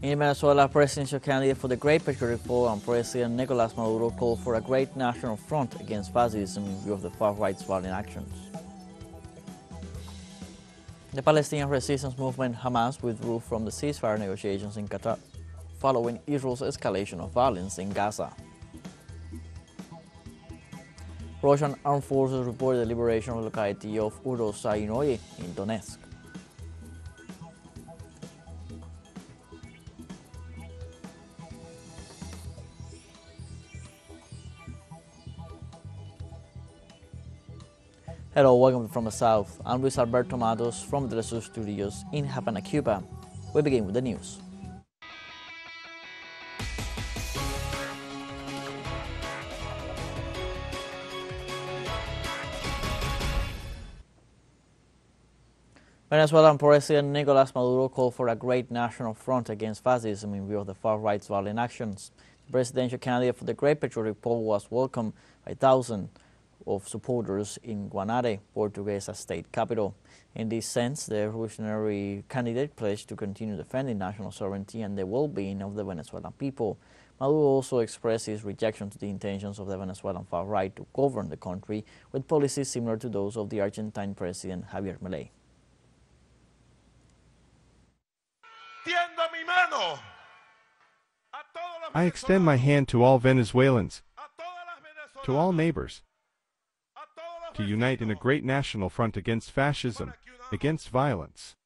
In Venezuela, presidential candidate for the Great Patriotic Poll and President Nicolás Maduro called for a great national front against fascism in view of the far-right's violent actions. The Palestinian resistance movement Hamas withdrew from the ceasefire negotiations in Qatar following Israel's escalation of violence in Gaza. Russian armed forces reported the liberation of the locality of Urozhainoye in Donetsk. Hello, welcome from the South. I'm Luis Alberto Matos from the teleSUR studios in Havana, Cuba. We begin with the news. Venezuelan President Nicolás Maduro called for a great national front against fascism in view of the far-right's violent actions. The presidential candidate for the Great Patriotic Poll was welcomed by thousands of supporters in Guanare, Portuguesa state capital. In this sense, the revolutionary candidate pledged to continue defending national sovereignty and the well-being of the Venezuelan people. Maduro also expressed his rejection to the intentions of the Venezuelan far-right to govern the country with policies similar to those of the Argentine president Javier Milei. I extend my hand to all Venezuelans, to all neighbors, to unite in a great national front against fascism, against violence.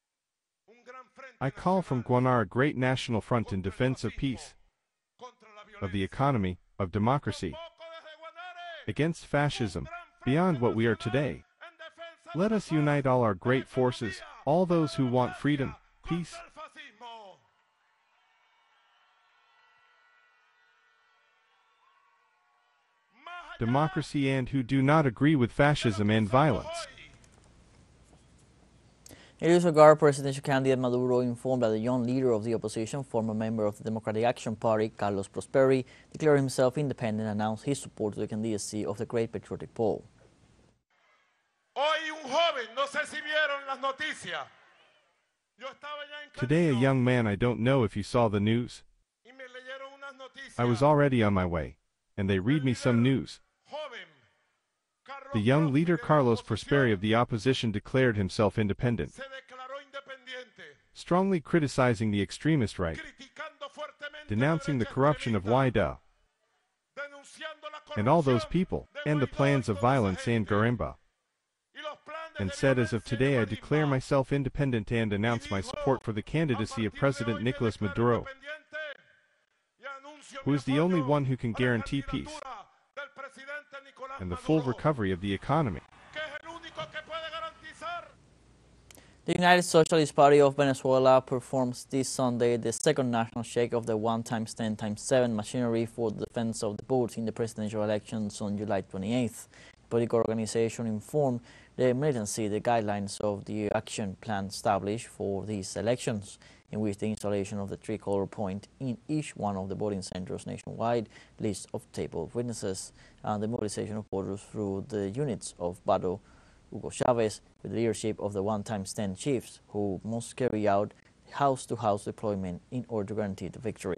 I call from Guanare a great national front in defense of peace, of the economy, of democracy, against fascism, beyond what we are today. Let us unite all our great forces, all those who want freedom, peace. Democracy and who do not agree with fascism and violence. In this regard, presidential candidate Maduro informed that the young leader of the opposition, former member of the Democratic Action Party, Carlos Prosperi, declared himself independent and announced his support to the candidacy of the Great Patriotic Poll. Today, a young man, I don't know if you saw the news. I was already on my way, and they read me some news. The young leader Carlos Prosperi of the opposition declared himself independent, strongly criticizing the extremist right, denouncing the corruption of Guaidó and all those people, and the plans of violence and guerrilla, and said, as of today I declare myself independent and announce my support for the candidacy of President Nicolás Maduro, who is the only one who can guarantee peace and the full recovery of the economy. The United Socialist Party of Venezuela performs this Sunday the second national shake of the 1x10x7 machinery for the defense of the vote in the presidential elections on July 28th. The political organization informed the militancy the guidelines of the action plan established for these elections, in which the installation of the tricolor point in each one of the voting centers nationwide, list of table of witnesses, and the mobilization of voters through the units of Guaidó, Hugo Chavez, with the leadership of the 1x10 chiefs, who must carry out house-to-house deployment in order to guarantee the victory.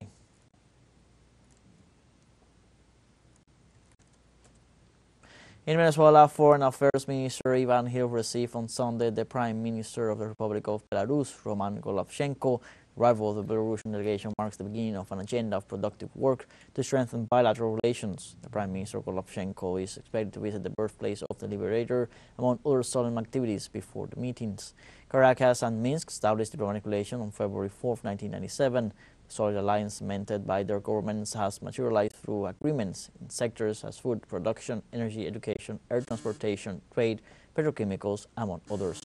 In Venezuela, Foreign Affairs Minister Ivan Hill received on Sunday the Prime Minister of the Republic of Belarus, Roman Golovchenko. The arrival of the Belarusian delegation marks the beginning of an agenda of productive work to strengthen bilateral relations. The Prime Minister Golovchenko is expected to visit the birthplace of the liberator, among other solemn activities before the meetings. Caracas and Minsk established diplomatic relations on February 4, 1997. The solid alliance cemented by their governments has materialized through agreements in sectors as food production, energy, education, air transportation, trade, petrochemicals, among others.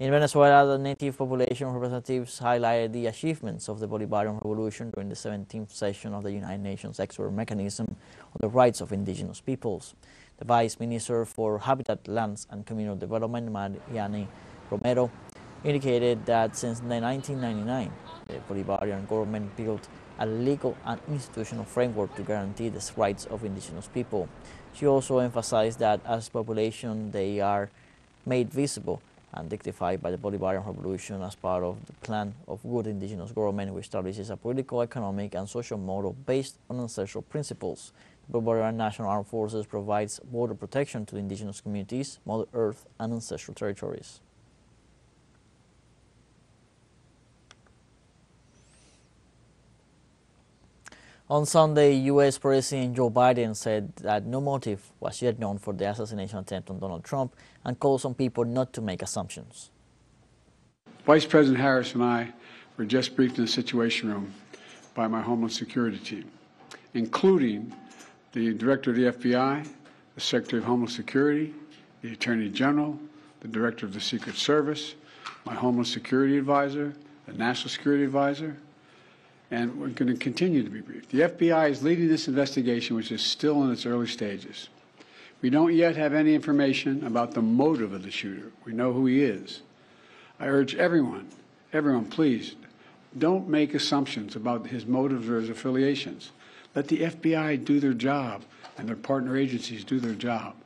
In Venezuela, the native population representatives highlighted the achievements of the Bolivarian Revolution during the 17th session of the United Nations Expert Mechanism on the Rights of Indigenous Peoples. The Vice Minister for Habitat, Lands and Communal Development, Mariani Romero, indicated that since 1999, the Bolivarian government built a legal and institutional framework to guarantee the rights of indigenous people. She also emphasized that as population, they are made visible and dictified by the Bolivarian Revolution as part of the plan of good indigenous government, which establishes a political, economic, and social model based on ancestral principles. The Bolivarian National Armed Forces provides border protection to indigenous communities, Mother Earth, and ancestral territories. On Sunday, U.S. President Joe Biden said that no motive was yet known for the assassination attempt on Donald Trump and calls on people not to make assumptions. Vice President Harris and I were just briefed in the Situation Room by my Homeland Security team, including the Director of the FBI, the Secretary of Homeland Security, the Attorney General, the Director of the Secret Service, my Homeland Security Advisor, the National Security Advisor, and we're going to continue to be briefed. The FBI is leading this investigation, which is still in its early stages. We don't yet have any information about the motive of the shooter. We know who he is. I urge everyone, please, don't make assumptions about his motives or his affiliations. Let the FBI do their job and their partner agencies do their job.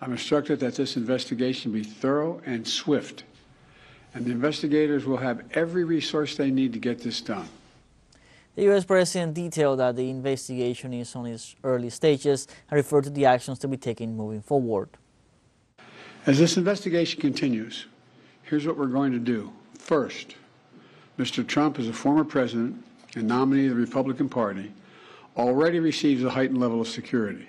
I'm instructed that this investigation be thorough and swift, and the investigators will have every resource they need to get this done. The U.S. President detailed that the investigation is on its early stages and referred to the actions to be taken moving forward. As this investigation continues, here's what we're going to do. First, Mr. Trump, as a former president and nominee of the Republican Party, already receives a heightened level of security,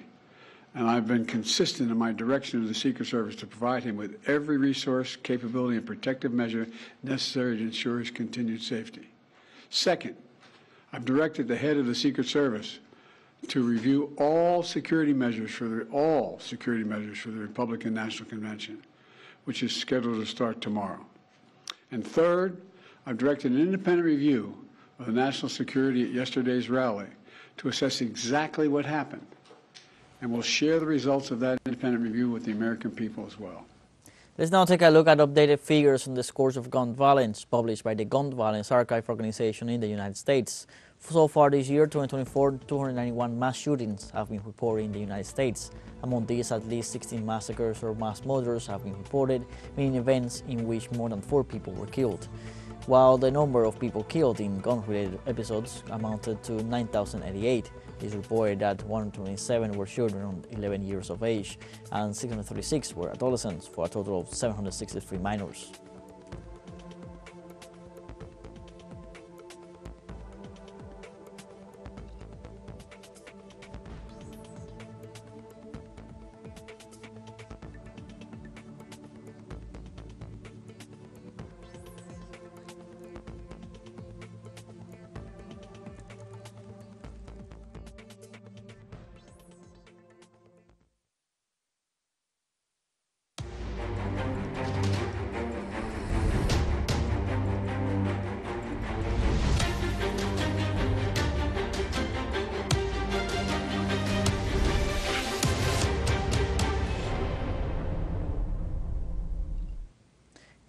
and I've been consistent in my direction to the Secret Service to provide him with every resource, capability, and protective measure necessary to ensure his continued safety. Second, I've directed the head of the Secret Service to review all security measures for the Republican National Convention, which is scheduled to start tomorrow. And third, I've directed an independent review of the national security at yesterday's rally to assess exactly what happened, and we'll share the results of that independent review with the American people as well. Let's now take a look at updated figures on the scores of gun violence published by the Gun Violence Archive organization in the United States. So far this year, 2024, 291 mass shootings have been reported in the United States. Among these, at least 16 massacres or mass murders have been reported, meaning events in which more than 4 people were killed. While the number of people killed in gun-related episodes amounted to 9,088, it is reported that 127 were children under 11 years of age and 636 were adolescents, for a total of 763 minors.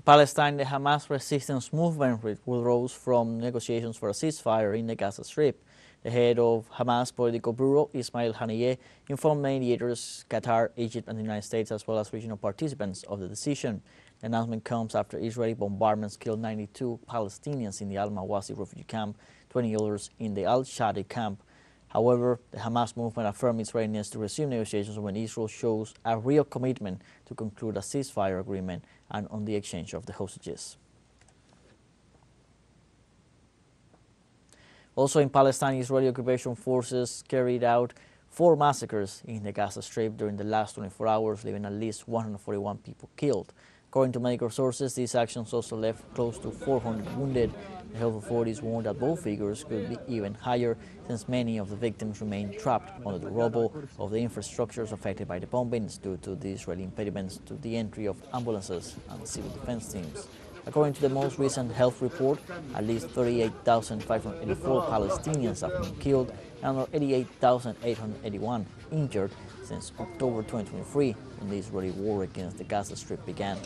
Palestine, the Hamas resistance movement withdraws from negotiations for a ceasefire in the Gaza Strip. The head of Hamas Political Bureau, Ismail Haniyeh, informed mediators Qatar, Egypt, and the United States, as well as regional participants, of the decision. The announcement comes after Israeli bombardments killed 92 Palestinians in the Al-Mawasi refugee camp, 20 others in the Al-Shadi camp. However, the Hamas movement affirmed its readiness to resume negotiations when Israel shows a real commitment to conclude a ceasefire agreement and on the exchange of the hostages. Also in Palestine, Israeli occupation forces carried out 4 massacres in the Gaza Strip during the last 24 hours, leaving at least 141 people killed. According to medical sources, these actions also left close to 400 wounded. The health authorities warned that both figures could be even higher, since many of the victims remain trapped under the rubble of the infrastructures affected by the bombings due to the Israeli impediments to the entry of ambulances and civil defense teams. According to the most recent health report, at least 38,584 Palestinians have been killed and 88,881 injured since October 2023, when the Israeli war against the Gaza Strip began.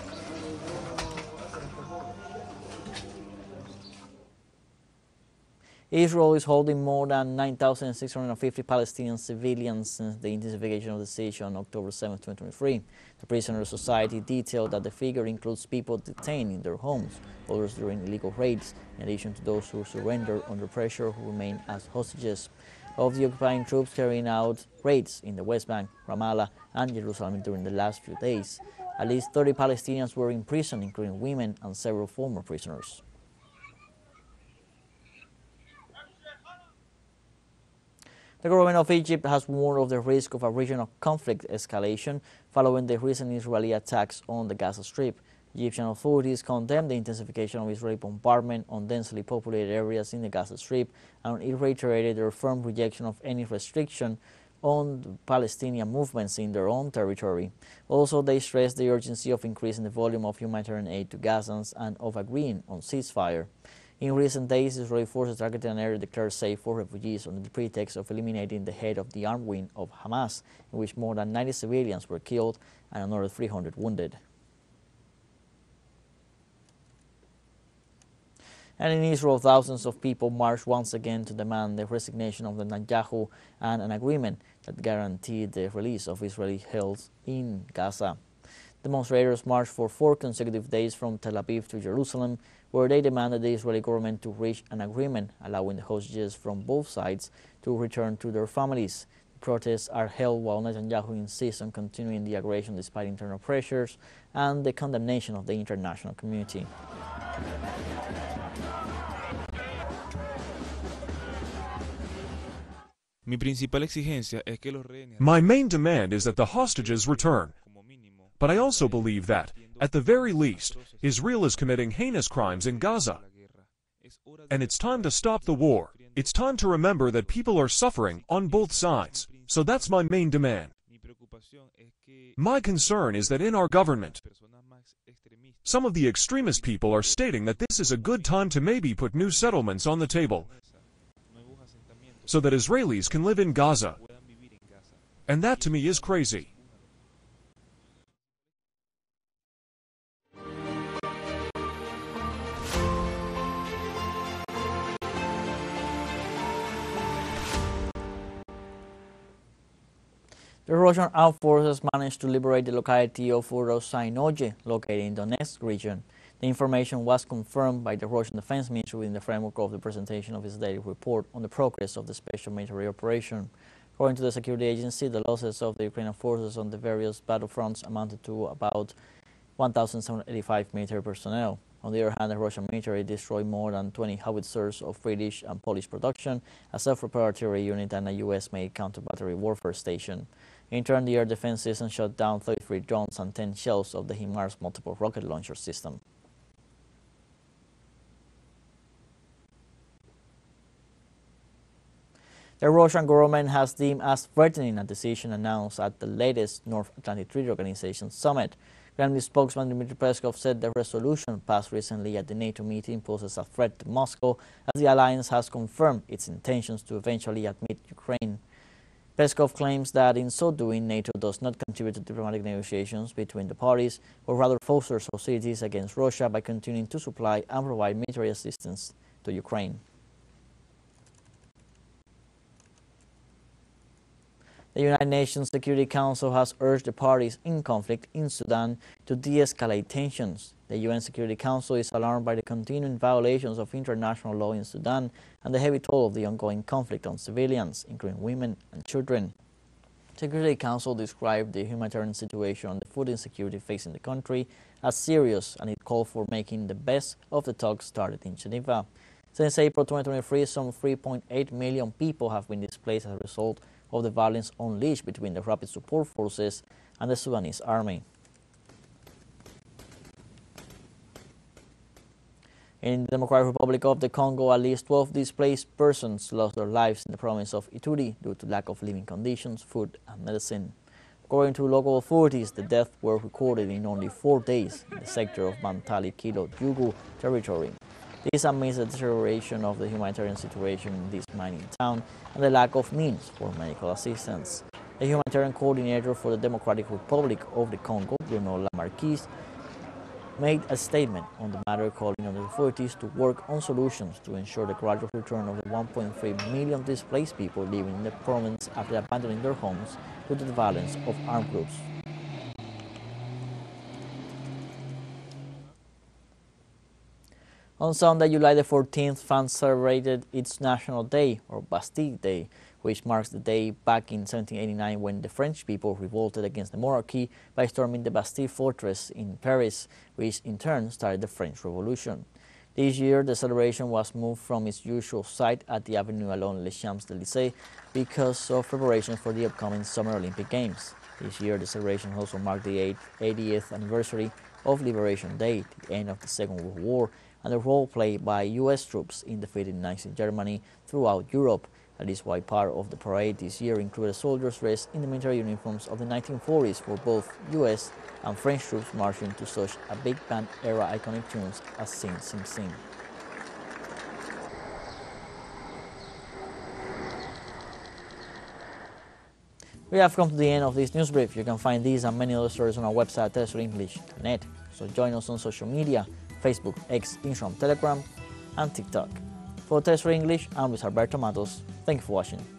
Israel is holding more than 9,650 Palestinian civilians since the intensification of the siege on October 7, 2023. The Prisoner Society detailed that the figure includes people detained in their homes, others during illegal raids, in addition to those who surrender under pressure who remain as hostages of the occupying troops carrying out raids in the West Bank, Ramallah, and Jerusalem during the last few days. At least 30 Palestinians were in prison, including women and several former prisoners. The government of Egypt has warned of the risk of a regional conflict escalation following the recent Israeli attacks on the Gaza Strip. Egyptian authorities condemned the intensification of Israeli bombardment on densely populated areas in the Gaza Strip and reiterated their firm rejection of any restriction on Palestinian movements in their own territory. Also, they stressed the urgency of increasing the volume of humanitarian aid to Gazans and of agreeing on ceasefire. In recent days, Israeli forces targeted an area declared safe for refugees under the pretext of eliminating the head of the armed wing of Hamas, in which more than 90 civilians were killed and another 300 wounded. And in Israel, thousands of people marched once again to demand the resignation of Netanyahu and an agreement that guaranteed the release of Israeli held in Gaza. Demonstrators marched for 4 consecutive days from Tel Aviv to Jerusalem, where they demanded the Israeli government to reach an agreement allowing the hostages from both sides to return to their families. The protests are held while Netanyahu insists on continuing the aggression despite internal pressures and the condemnation of the international community. My main demand is that the hostages return. But I also believe that, at the very least, Israel is committing heinous crimes in Gaza. And it's time to stop the war. It's time to remember that people are suffering on both sides. So that's my main demand. My concern is that in our government, some of the extremist people are stating that this is a good time to maybe put new settlements on the table so that Israelis can live in Gaza. And that to me is crazy. The Russian armed forces managed to liberate the locality of Urozhainoye, located in Donetsk region. The information was confirmed by the Russian Defense Ministry within the framework of the presentation of its daily report on the progress of the special military operation. According to the security agency, the losses of the Ukrainian forces on the various battlefronts amounted to about 1,785 military personnel. On the other hand, the Russian military destroyed more than 20 howitzers of British and Polish production, a self-repair artillery unit, and a US-made counter-battery warfare station. In turn, the air defense system shot down 33 drones and 10 shells of the HIMARS multiple rocket launcher system. The Russian government has deemed as threatening a decision announced at the latest North Atlantic Treaty Organization summit. Kremlin spokesman Dmitry Peskov said the resolution passed recently at the NATO meeting poses a threat to Moscow, as the alliance has confirmed its intentions to eventually admit Ukraine. Peskov claims that in so doing, NATO does not contribute to diplomatic negotiations between the parties, but rather fosters hostilities against Russia by continuing to supply and provide military assistance to Ukraine. The United Nations Security Council has urged the parties in conflict in Sudan to de-escalate tensions. The UN Security Council is alarmed by the continuing violations of international law in Sudan and the heavy toll of the ongoing conflict on civilians, including women and children. The Security Council described the humanitarian situation and the food insecurity facing the country as serious, and it called for making the best of the talks started in Geneva. Since April 2023, some 3.8 million people have been displaced as a result of the violence unleashed between the Rapid Support Forces and the Sudanese army. In the Democratic Republic of the Congo, at least 12 displaced persons lost their lives in the province of Ituri due to lack of living conditions, food and medicine. According to local authorities, the deaths were recorded in only 4 days in the sector of Bantali-Kilo-Yugu territory. This amidst the deterioration of the humanitarian situation in this mining town and the lack of means for medical assistance. The humanitarian coordinator for the Democratic Republic of the Congo, Bruno Lamarquise, made a statement on the matter, calling on the authorities to work on solutions to ensure the gradual return of the 1.3 million displaced people living in the province after abandoning their homes due to the violence of armed groups. On Sunday, July the 14th, France celebrated its National Day, or Bastille Day, which marks the day back in 1789 when the French people revolted against the monarchy by storming the Bastille fortress in Paris, which in turn started the French Revolution. This year, the celebration was moved from its usual site at the avenue along Les Champs-Élysées because of preparations for the upcoming Summer Olympic Games. This year, the celebration also marked the 80th anniversary of Liberation Day, the end of the Second World War, and the role played by U.S. troops in defeating Nazi Germany throughout Europe. That is why part of the parade this year included soldiers dressed in the military uniforms of the 1940s for both U.S. and French troops marching to such a big band-era iconic tunes as Sing, Sing, Sing. We have come to the end of this news brief. You can find these and many other stories on our website, telesurenglish.net. So join us on social media, Facebook, X, Instagram, Telegram, and TikTok. For teleSUR English, I'm Luis Alberto Matos. Thank you for watching.